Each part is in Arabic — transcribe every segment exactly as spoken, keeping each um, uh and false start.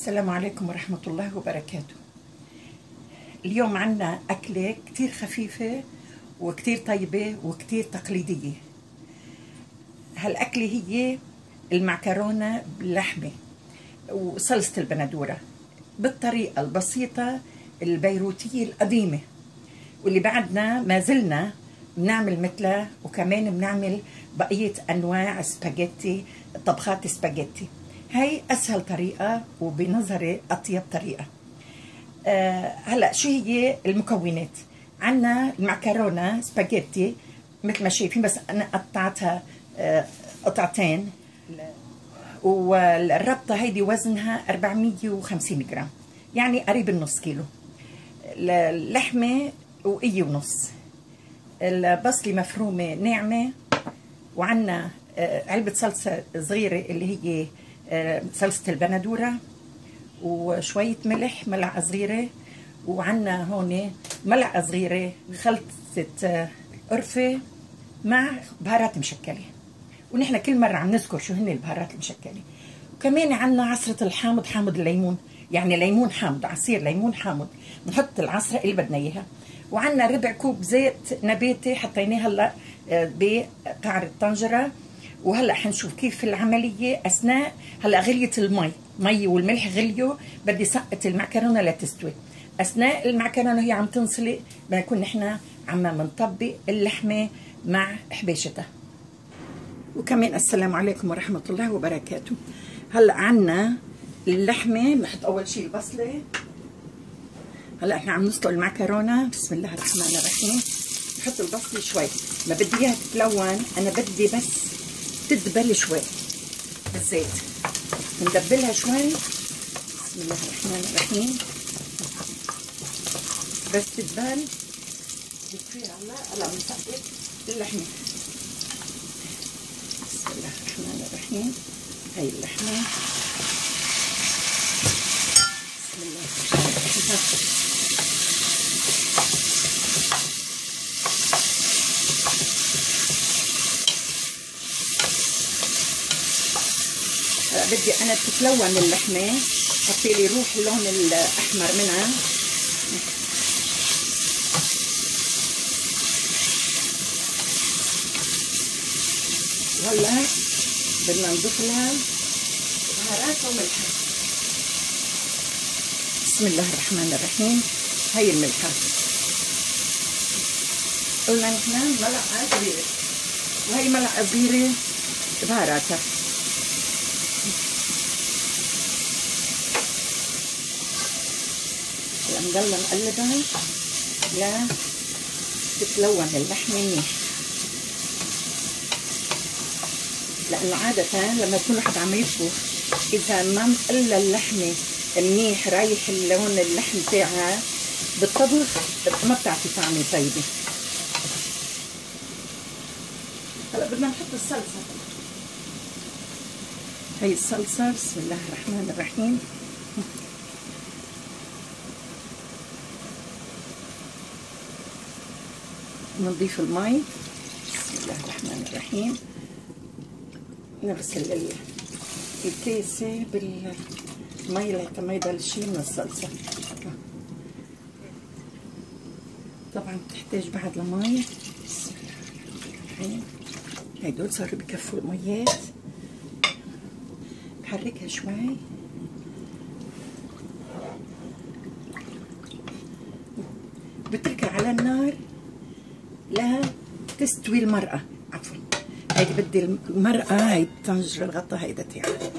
السلام عليكم ورحمة الله وبركاته. اليوم عنا أكلة كتير خفيفة وكتير طيبة وكتير تقليدية. هالأكلة هي المعكرونة باللحمة وصلصة البندورة بالطريقة البسيطة البيروتية القديمة، واللي بعدنا ما زلنا بنعمل مثلها، وكمان بنعمل بقية أنواع سباجيتي، طبخات سباجيتي. هاي أسهل طريقة وبنظري أطيب طريقة. أه هلأ شو هي المكونات؟ عنا المعكرونة سباجيتي مثل ما شايفين، بس أنا قطعتها أه قطعتين، والربطة هيدي وزنها أربعمية وخمسين جرام، يعني قريب النص كيلو. اللحمة وقية ونص، البصلة مفرومة ناعمة، وعنا أه علبة صلصة صغيرة اللي هي صلصة البندورة، وشوية ملح ملعقة صغيرة، وعنا هون ملعقة صغيرة خلطة قرفة مع بهارات مشكلة، ونحن كل مرة عم نذكر شو هن البهارات المشكلة. وكمان عنا عصرة الحامض، حامض الليمون، يعني ليمون حامض، عصير ليمون حامض، بنحط العصرة اللي بدنا اياها. وعنا ربع كوب زيت نباتي حطيناه هلا بقعر الطنجرة، وهلا حنشوف كيف العمليه اثناء. هلا غليت المي، مي والملح غليوا، بدي سقط المعكرونه لتستوي. اثناء المعكرونه هي عم تنسلق بنكون نحن عم بنطبق اللحمه مع حبيشتها. وكمان السلام عليكم ورحمه الله وبركاته. هلا عنا اللحمه، بنحط اول شيء البصله. هلا احنا عم نسلق المعكرونه، بسم الله الرحمن الرحيم. بنحط البصله شوي، ما بدي اياها تتلون، انا بدي بس تدبل شوي بالزيت، ندبلها شوي. بسم الله الرحمن الرحيم. بس تدبل بتصير هلا هلا بنثبت اللحمه. بسم الله الرحمن الرحيم. هي اللحمه، بسم الله الرحمن الرحيم. بدي انا تتلون اللحمه، حطي لي روح اللون الاحمر منها. وهلا بدنا نضيف لها بهارات وملحه. بسم الله الرحمن الرحيم. هي الملحه قلنا نحن ملعقه كبيره، وهي ملعقه كبيره بهاراتها. نضل نقلبها لا تتلون اللحمه منيح، لانه عاده لما يكون الواحد عم يطبخ اذا ما مقلل اللحمه منيح رايح اللون اللحم تاعها بالطبخ ما بتعطي طعمه طيبه. هلا بدنا نحط الصلصه. هي الصلصه، بسم الله الرحمن الرحيم. نضيف المي، بسم الله الرحمن الرحيم. نغسل الكيسة بالمي لحتى ما يضل شي من الصلصة. طبعا بتحتاج بعد لمي. بسم الله الرحمن الرحيم. هيدول صاروا بكفوا الميات. بحركها شوي. بتركها على النار لا تستوي المرأة، عفوا هيدي بدي المرأة، هيدي الطنجرة الغطا هيدا تاعها،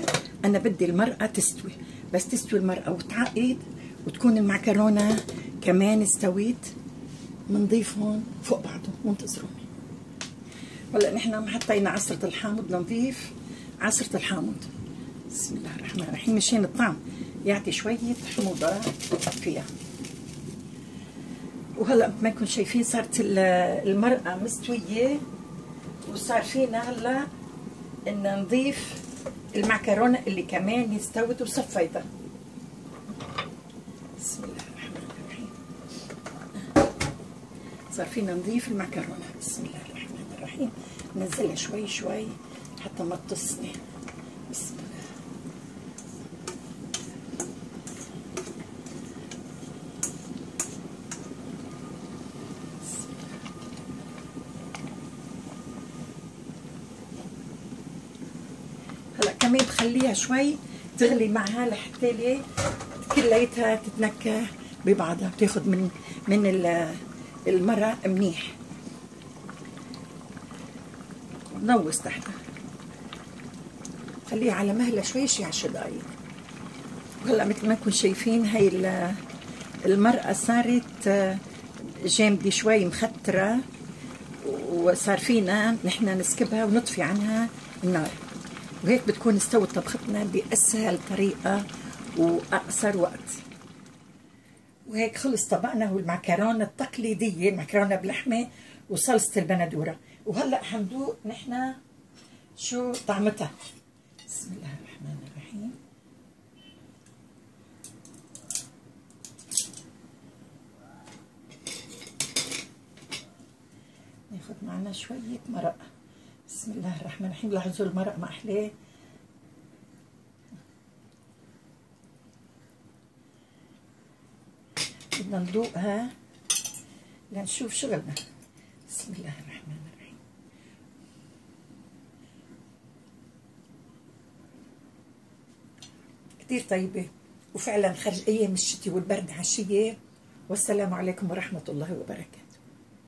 أنا بدي المرأة تستوي، بس تستوي المرأة وتعقد وتكون المعكرونة كمان استويت، بنضيفهم فوق بعضهم وننتظرهم. هلا نحن حطينا عصرة الحامض، بدنا نضيف عصرة الحامض. بسم الله الرحمن الرحيم، مشان الطعم يعطي شوية حموضة فيها. وهلا ما نكون شايفين صارت المرقه مستويه، وصار فينا هلا ان نضيف المعكرونه اللي كمان استوت وصفيتها. بسم الله الرحمن الرحيم. صار فينا نضيف المعكرونه. بسم الله الرحمن الرحيم. ننزلها شوي شوي حتى ما تصني. بسم الله. كمان بخليها شوي تغلي معها لحتى لي كليتها تتنكه ببعضها، بتاخد من من المرة منيح. نوص تحتها، خليها على مهلة شوي شي عشر دقايق. وهلا مثل ما انكم شايفين هاي المرقة صارت جامدة شوي مخترة، وصار فينا نحن نسكبها ونطفي عنها النار، وهيك بتكون استوت طبختنا بأسهل طريقة وأقصر وقت. وهيك خلص طبقنا هو المعكرونة التقليدية، المعكرونة بلحمة وصلصة البندورة. وهلا حندوق نحن شو طعمتها. بسم الله الرحمن الرحيم. ناخد معنا شوية مرق. بسم الله الرحمن الرحيم. لاحظوا المرق ما أحلاه. بدنا ندوقها لنشوف شغلنا. بسم الله الرحمن الرحيم. كتير طيبة وفعلا خرج أيام الشتي والبرد عشية. والسلام عليكم ورحمة الله وبركاته.